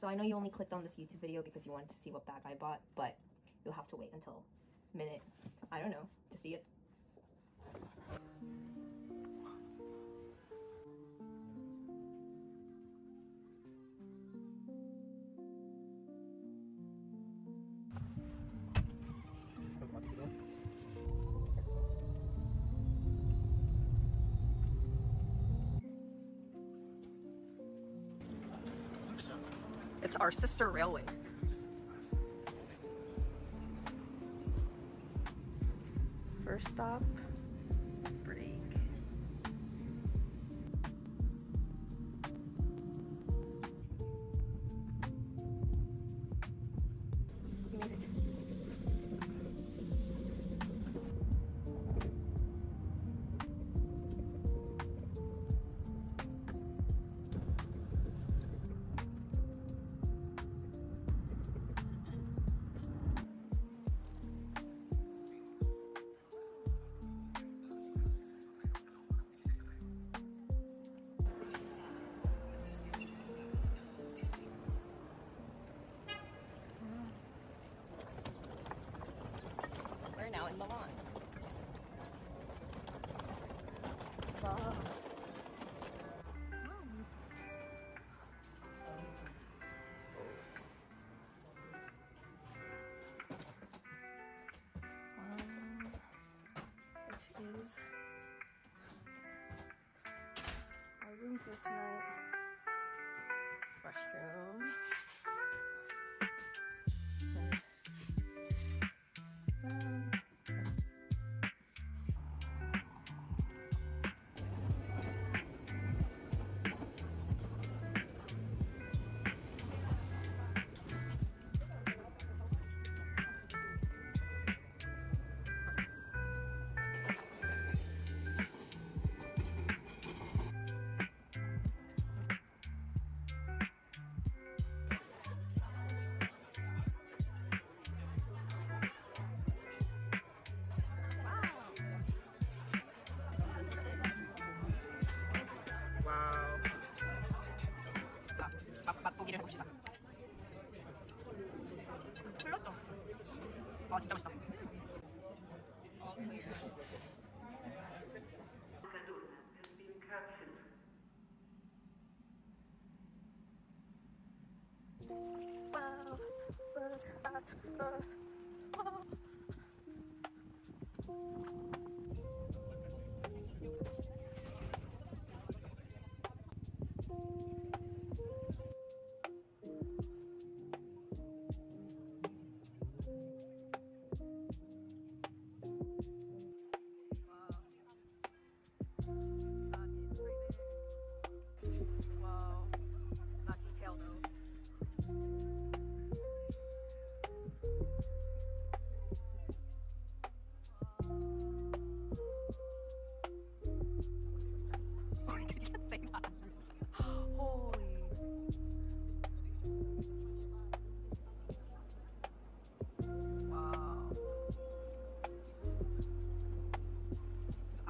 So I know you only clicked on this YouTube video because you wanted to see what bag I bought, but you'll have to wait until minute, I don't know, to see it. It's our sister railways. First stop, break. Now in Milan. It is our room for tonight. Restroom. Wow, look at the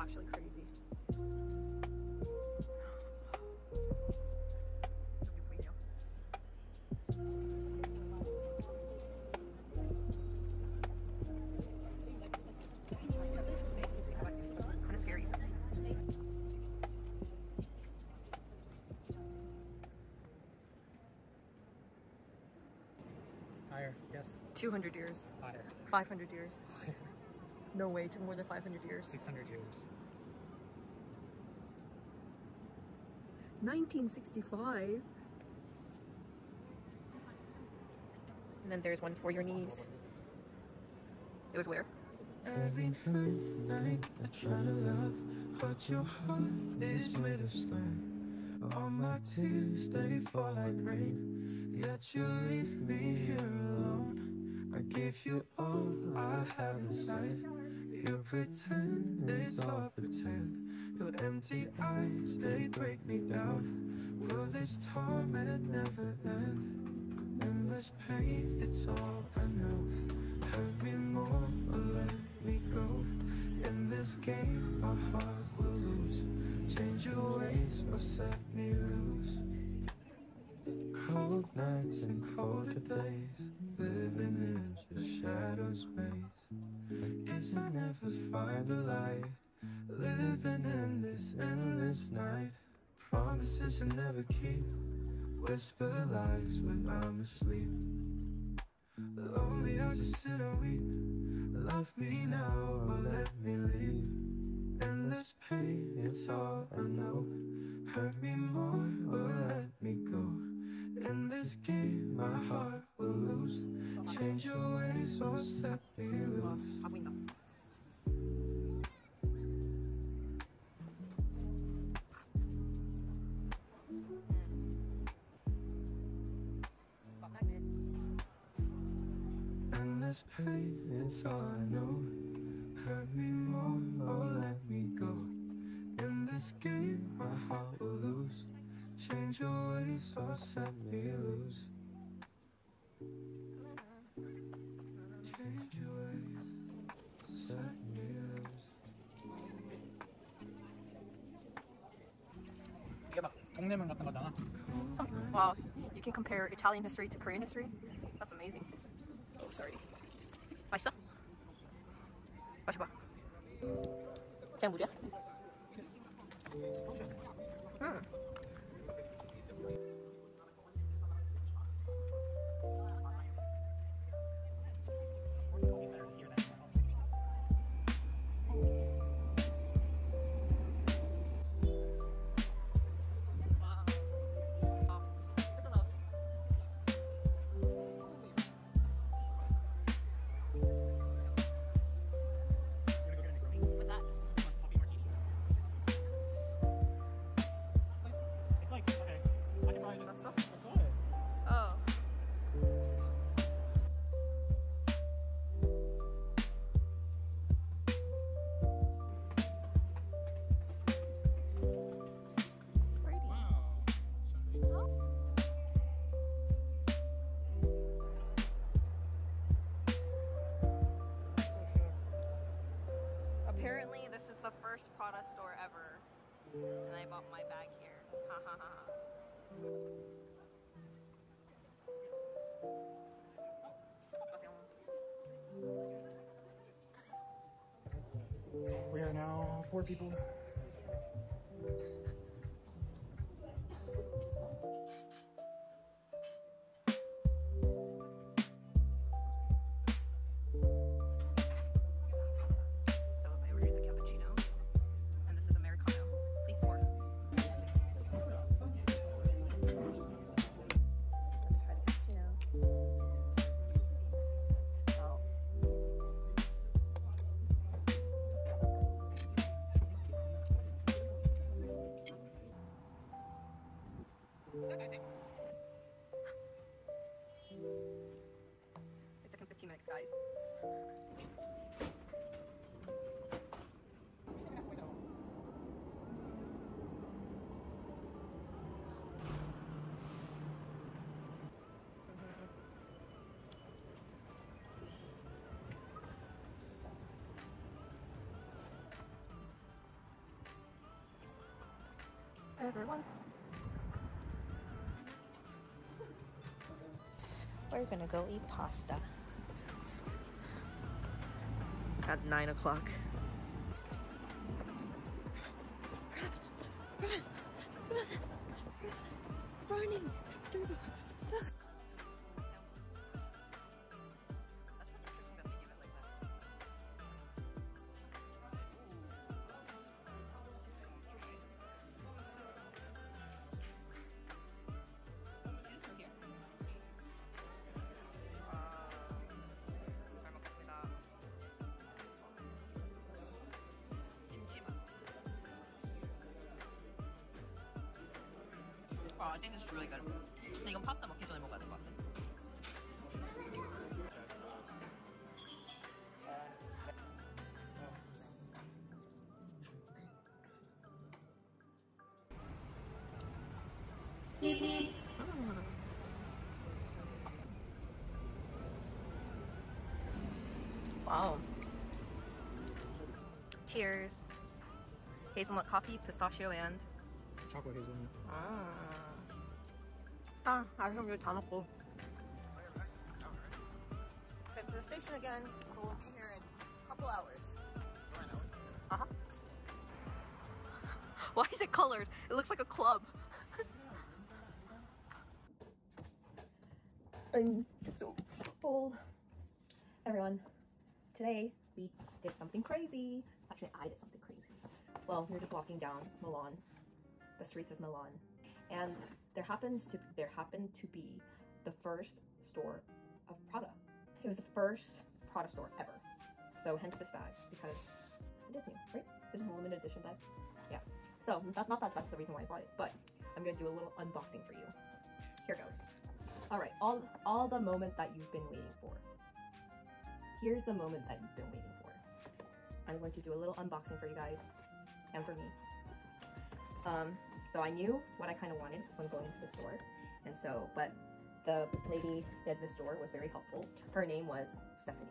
actually crazy. Higher, yes. 200 years. Higher. 500 years. Higher. No way, it took more than 500 years. 600 years. 1965. And then there's one for your knees. It was where? Every night I try to love, but your heart is made of slime. All my tears, they fall like rain, yet you leave me here alone. I give you all I have inside. You pretend it's all pretend. Your empty eyes, they break me down. Will this torment never end? Endless pain, it's all I know. Hurt me more or let me go. In this game, my heart will lose. Change your ways or set me loose. Cold cold nights and colder days, living in the shadow space. Guess I never find the light, living in this endless night. Promises I never keep, whisper lies when I'm asleep. Lonely, I'll just sit and weep. Love me now or let me leave. Endless pain, it's all I know. Hurt me more or let me go. In this game, my heart will lose. Change your ways or set me loose. Endless pain, it's all I know. Hurt me more or let me go. In this game, my heart will lose. Change your ways or set me loose. Change your ways, set me loose. Wow, you can compare Italian history to Korean history? That's amazing. Oh, sorry. 맛있어? 마셔봐. 그냥 물이야? Apparently this is the first Prada store ever, and I bought my bag here. Ha ha ha ha. We are now poor people. It took him 15 minutes, guys. Everyone. We're gonna go eat pasta at 9 o'clock. Running through the oh, I think this is really good. 근데 이건 파스타 먹기 전에 먹어야 될 것 같아. Wow. Cheers. Hazelnut coffee, pistachio, and chocolate hazelnut. Ah. 아, 아쉬운 게 다 먹고. Okay, to the station again, but we'll be here in a couple hours. Uh-huh. Why is it colored? It looks like a club. I'm so full. Everyone, today we did something crazy. Actually, I did something crazy. Well, we were just walking down Milan, the streets of Milan, and there happened to be the first store of Prada. It was the first Prada store ever. So hence this bag, because it is new, right? This is a limited edition bag. Yeah. So not that's the reason why I bought it, but I'm gonna do a little unboxing for you. Here goes. All right, all the moment that you've been waiting for. Here's the moment that you've been waiting for. I'm going to do a little unboxing for you guys and for me. So I knew what I kind of wanted when going to the store, and so, but the lady at the store was very helpful. Her name was Stephanie.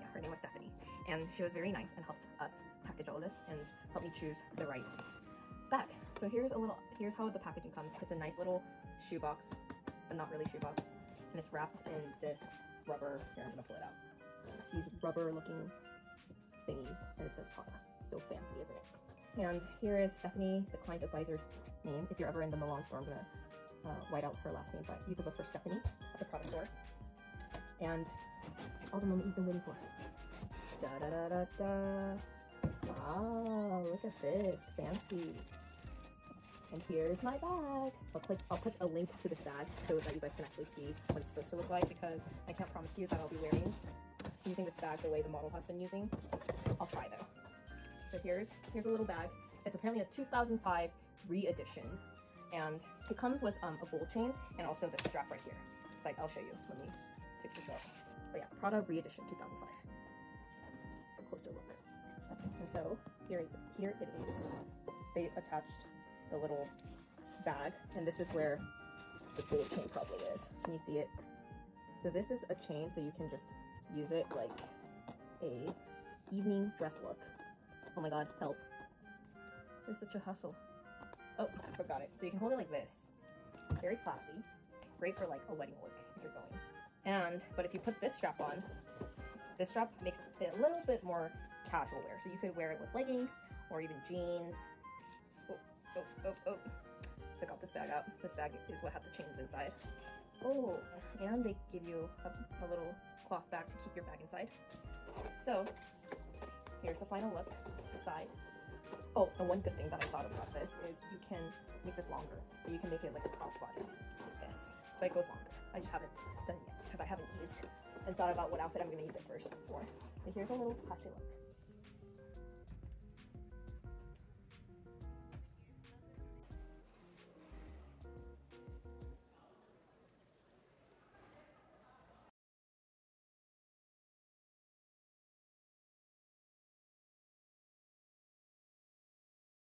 Yeah, her name was Stephanie, and she was very nice and helped us package all this and helped me choose the right bag. So here's how the packaging comes. It's a nice little shoebox, but not really shoebox, and it's wrapped in this rubber. Here, I'm gonna pull it out. These rubber-looking thingies, and it says Prada. So fancy, isn't it? And here is Stephanie, the client advisor's name. If you're ever in the Milan store, I'm gonna white out her last name, but you can look for Stephanie at the Prada store. And all the moment you've been waiting for. Da da da da da. Wow, look at this, fancy. And here's my bag. I'll put a link to this bag so that you guys can actually see what it's supposed to look like, because I can't promise you that I'll be using this bag the way the model has been using. I'll try though. So here's a little bag. It's apparently a 2005 re-edition, and it comes with a gold chain and also this strap right here. It's like, I'll show you. Let me take this off. But yeah, Prada re-edition 2005. A closer look. And so here it is. They attached the little bag, and this is where the gold chain probably is. Can you see it? So this is a chain, so you can just use it like a evening dress look. Oh my god, help. This is such a hustle. Oh, I forgot it. So you can hold it like this. Very classy. Great for like a wedding look if you're going. But if you put this strap on, this strap makes it a little bit more casual wear. So you could wear it with leggings or even jeans. Oh. So I got this bag out. This bag is what had the chains inside. Oh, and they give you a little cloth bag to keep your bag inside. So here's the final look inside. Oh, and one good thing that I thought about this is you can make this longer. So you can make it like a crossbody like this, but it goes longer. I just haven't done it yet because I haven't used it and thought about what outfit I'm going to use it first for. But here's a little classy look.